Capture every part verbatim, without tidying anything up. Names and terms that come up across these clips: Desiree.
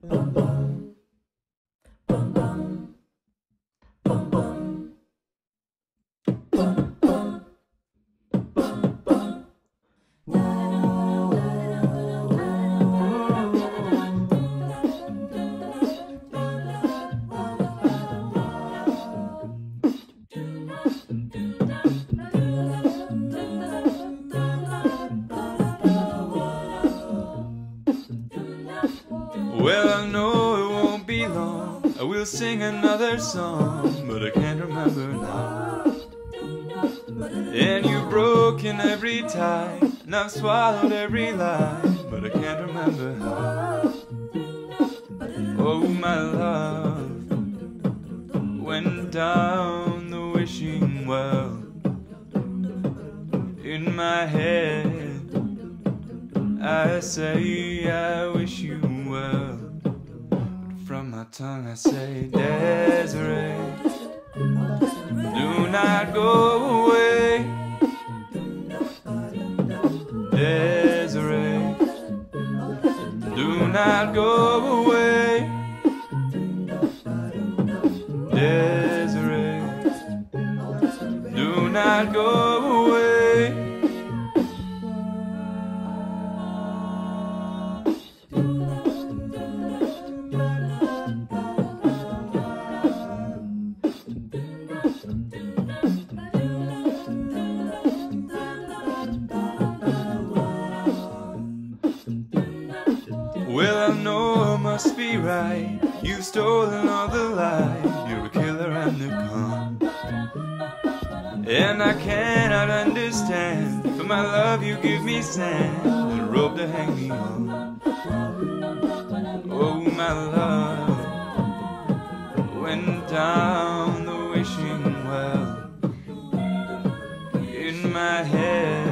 Boom, boom. Boom, boom. Boom, boom. Boom, boom. Boom, boom. Well, I know it won't be long, I will sing another song, but I can't remember now. And you've broken every tie, and I've swallowed every lie, but I can't remember how. Oh, my love went down the wishing well. In my head I say I wish you well, from my tongue I say, Desiree, do not go away. Desiree, do not go away. Desiree, do not go away. Well, I know it must be right, you've stolen all the lies, you're a killer and a con. And I cannot understand, for my love you give me sand, and a rope to hang me on. Oh, my love went down the wishing well. In my head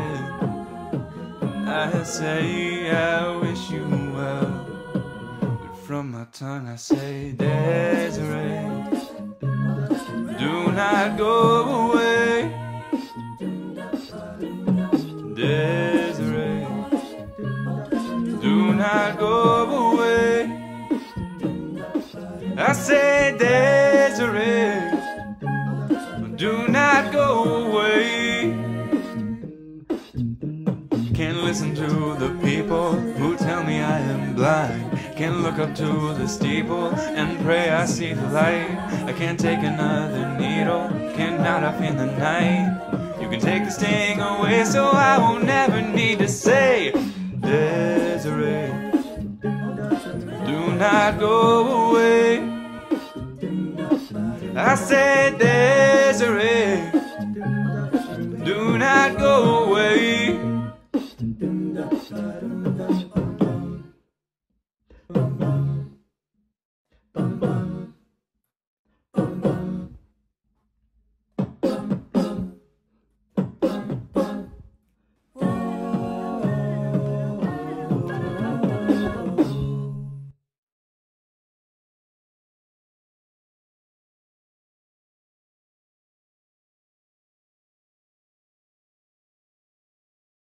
I say I wish you well, but from my tongue I say, Desiree, do not go away. Desiree, do not go away. I say, Desiree, do not go away. Can't listen to the people who tell me I am blind. Can't look up to the steeple and pray I see the light. I can't take another needle, can't knot up in the night. You can take the sting away so I won't ever need to say, Desiree, do not go away. I say, Desiree, do not go away. Dum dum dum dum.